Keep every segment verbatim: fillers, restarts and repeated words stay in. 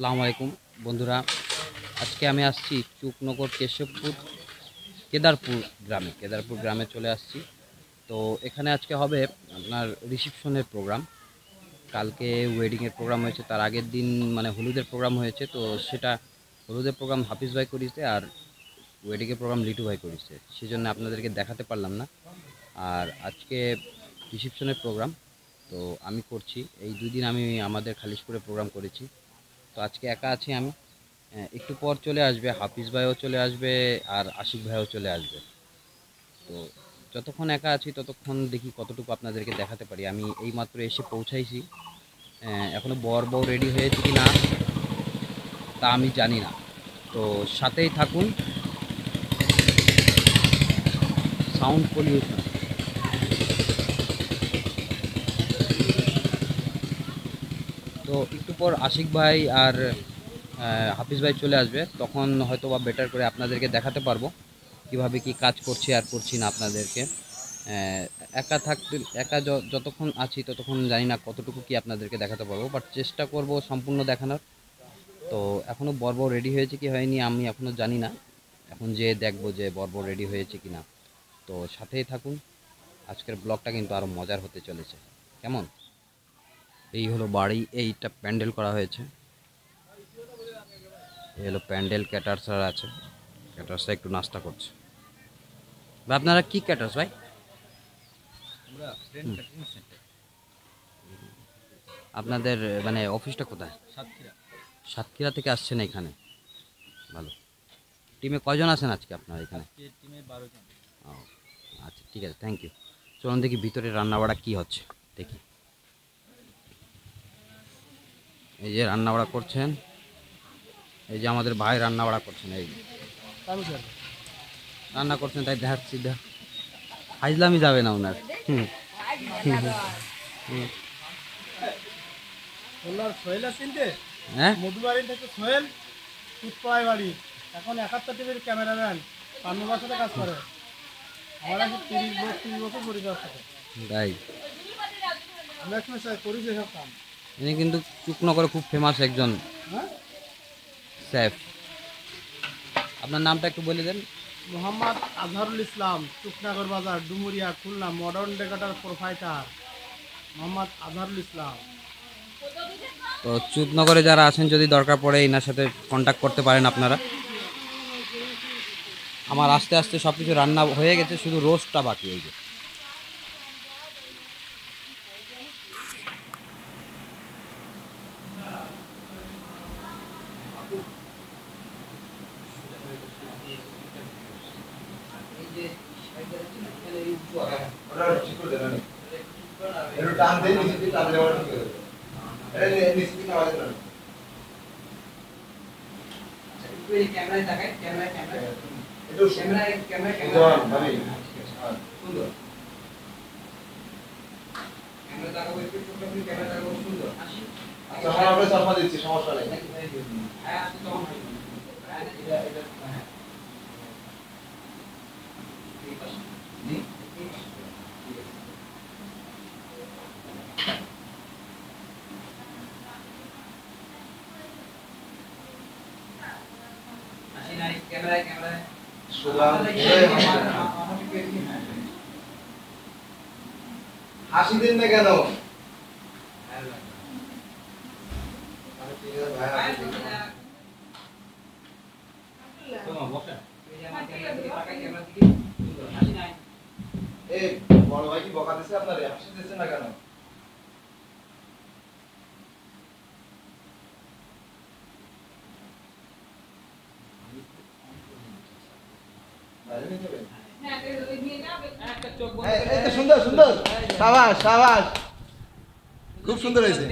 আসসালামু আলাইকুম বন্ধুরা, আজকে আমি আসছি চুকনগর কেশবপুর কেদারপুর গ্রামে। কেদারপুর গ্রামে চলে আসছি। তো এখানে আজকে হবে আপনার রিসেপশনের প্রোগ্রাম। কালকে ওয়েডিংয়ের প্রোগ্রাম হয়েছে, তার আগের দিন মানে হলুদের প্রোগ্রাম হয়েছে। তো সেটা হলুদের প্রোগ্রাম হাফিজ ভাই করিয়েছে আর ওয়েডিংয়ের প্রোগ্রাম লিটু ভাই করিয়েছে, সেজন্য আপনাদেরকে দেখাতে পারলাম না। আর আজকে রিসেপশনের প্রোগ্রাম তো আমি করছি। এই দুই দিন আমি আমাদের খালিশপুরে প্রোগ্রাম করেছি। তো আজকে একা আছি আমি। একটু পর চলে আসবে হাফিজ ভাইও, চলে আসবে আর আশিক ভাইও চলে আসবে। তো যতক্ষণ একা আছি ততক্ষণ দেখি কতটুকু আপনাদেরকে দেখাতে পারি। আমি এই মাত্র এসে পৌঁছাইছি। এখনও বর বউ রেডি হয়েছে কি না তা আমি জানি না, তো সাথেই থাকুন। Sound pollution. তো একটু পর আশিক ভাই আর হাফিজ ভাই চলে আসবে, তখন হয়তো বা বেটার করে আপনাদেরকে দেখাতে পারবো কিভাবে কি কাজ করছি আর করছি না। আপনাদেরকে একা থাকতে একা যতক্ষণ আছি ততক্ষণ জানি না কতটুকু কি আপনাদেরকে দেখাতে পারবো, বাট চেষ্টা করব সম্পূর্ণ দেখানোর। তো এখনও বর্ব রেডি হয়েছে কি হয়নি আমি এখনও জানি না, এখন যে দেখব যে বর্ব রেডি হয়েছে কি না। তো সাথেই থাকুন, আজকের ব্লগটা কিন্তু আরও মজার হতে চলেছে। কেমন? এই হলো বাড়ি, এইটা প্যান্ডেল করা হয়েছে। এই হলো প্যান্ডেল, ক্যাটার্সার আছে, ক্যাটার্সার একটু নাস্তা করছে। ভাই আপনারা কি ক্যাটার্স ভাই? আপনাদের মানে অফিসটা কোথায়? সাতক্ষীরা। সাতক্ষীরা থেকে আসছেন এখানে, ভালো। টিমে কজন আছেন আজকে আপনারা এখানে? টিমে বারো জন। ও আচ্ছা, ঠিক আছে, থ্যাংক ইউ। চলুন দেখি ভিতরে রান্নাবাড়া কী হচ্ছে, দেখি। এই যে রান্নাবাড়া করছেন, এই যে আমাদের ভাই রান্নাবাড়া করছেন, এই রান্না করছেন। তাই দেখাচ্ছি, হাইজলামি যাবে না ওনার। হ্যাঁ, মধুবাড়ি থেকে সোহেল কুটপাড়ায় বাড়ি, এখন একাত্তর টিভির ক্যামেরাম্যান, পান্নুবার সাথে কাজ করে। আমার আছে তিরিশ বত্রিশ বছর পরিবার সাথে, তাই আমরা করি সেসব কাম। ইনি কিন্তু চুকনগরে খুব ফেমাস একজন শেফ। আপনার নামটা একটু বলে দেন। Mohammad Azharul Islam, Chuknagar Bazar, Dumuria, Khulna. Modern decorator provider Mohammad Azharul Islam. তো চুকনগরে যারা আছেন যদি দরকার পড়ে এনার সাথে কন্ট্যাক্ট করতে পারেন আপনারা। আমার আস্তে আস্তে সব কিছু রান্না হয়ে গেছে, শুধু রোস্টটা বাকি। এই যে সমস্যা নেই। হাসি দিন না কেন? বড় ভাই কি বকা দিচ্ছে আপনারে? হাসি দিচ্ছে না কেন? খুব সুন্দর হয়েছে।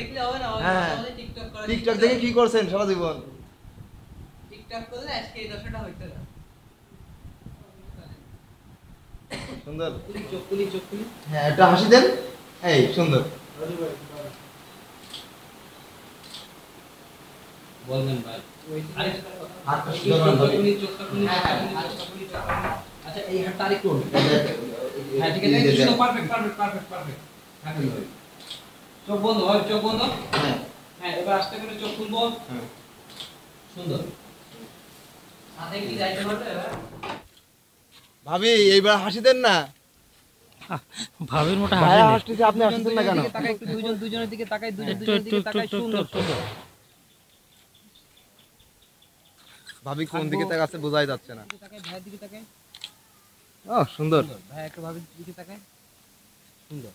টিকটক দেখে কি করছেন সারা জীবন? সুন্দর। হ্যাঁ, একটা হাসি দেন। এই সুন্দর বলবেন ভাই। আচ্ছা, এই হাতটা আরেকটু ওঠে। হ্যাঁ ঠিক আছে, একদম পারফেক্ট পারফেক্ট পারফেক্ট পারফেক্ট। থাকেন ভাই, চোখ বন্ধ হয়, চোখ বন্ধ। হ্যাঁ, এবার আস্তে করে চোখ খুলবো। সুন্দর সাথে কি যাইতে পারবে ভাবি এইবার হাসি দেন না ভাবির মোটা হাসি হাসতেছে আপনি হাসতেছেন না কেন তাকাই একটু দুইজন দুইজনের দিকে তাকাই দুইজন দুইজনের দিকে তাকাই সুন্দর সুন্দর ভাবি কোন দিকে তাকাচ্ছে বোঝাই যাচ্ছে না তাকাই ভাইয়ের দিকে তাকাই ও সুন্দর ভাই একটু ভাবির দিকে তাকাই সুন্দর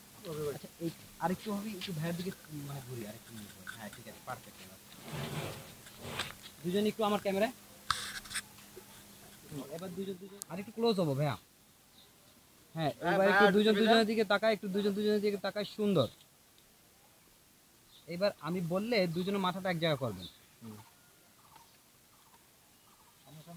আচ্ছা এই আরেকটু ভাবি একটু ভাইয়ের দিকে মানে ঘুরি আরেকটু হ্যাঁ ঠিক আছে পারফেক্ট দুজন একটু আমার ক্যামেরায় এবার দুজন দুজন আরেকটু ক্লোজ হবো ভাইয়া হ্যাঁ এবার একটু দুজন দুজনের দিকে তাকায় একটু দুজন দুজনের দিকে তাকায় সুন্দর এবার আমি বললে দুজনের মাথাটা এক জায়গা করবেন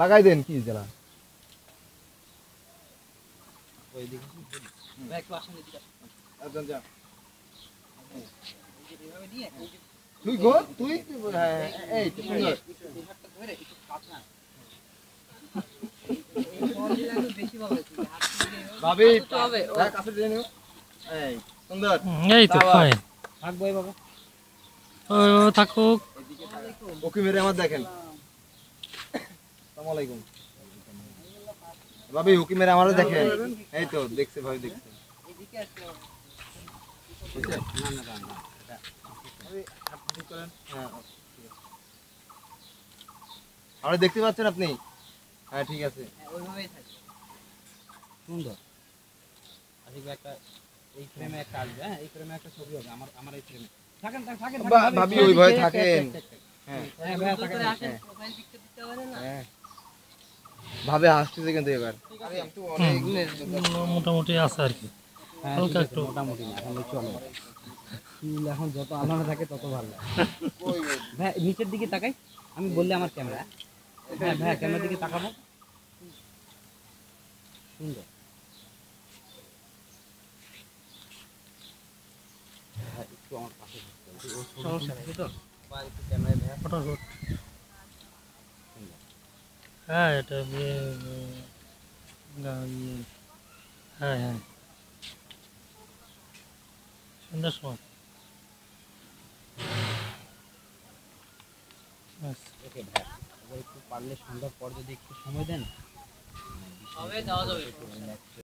লাগাই দেন কি জেলা ওই দিকে ব্যাক ক্লাসের দিকে একদম যা এইভাবে নিয়ে তুই গো তুই এই তুই সুন্দর হাতটা ধরে একটু কাঁচা এই বললে তো বেশি ভালো হচ্ছে ভাবি তবে ওই কাছে দিয়ে নিও এই সুন্দর এই তো ফাইন থাক ভাই বাবা ও থাকুক ওকে মেরে আমার দেখেন আসসালামু আলাইকুম ভাবি ওকে মেরে আমারে দেখেন এই তো দেখছে ভাই দেখছে এদিকে আসো না না না এটা আপনি করেন হ্যাঁ আরে দেখতে পাচ্ছেন আপনি হ্যাঁ ঠিক আছে ওইভাবেই থাকে সুন্দর আজকে একটা এই ফ্রেমে একটা আসবে হ্যাঁ এই ফ্রেমে একটা ছবি হবে আমার আমার এই ফ্রেমে থাকেন থাকেন ভাবি ওইভাবে থাকেন হ্যাঁ হ্যাঁ ভাই থাকেন আসেন প্রোফাইল পিকচার দিতে পারে না হ্যাঁ ভাবে হাসতেছে কিন্তু এবার আরে আমি তো অনেক মোটামুটি আছে আর কি হালকা একটু মোটামুটি না এখন চলো ফিল এখন যত আলোনা থাকে তত ভালো ভাই নিচের দিকে তাকাই আমি বললে আমার ক্যামেরা হ্যাঁ ভাই ক্যামেরার দিকে তাকাবো সুন্দর হ্যাঁ একটু আমার পাশে সমস্যা নেই তো ভাই একটু ক্যামেরা ভাই ফটোশুট হ্যাঁ এটা না হ্যাঁ হ্যাঁ সুন্দর সময় ওকে ভাই একটু পারলে সুন্দর পর যদি একটু সময় দেন হবে যাওয়া যাবে।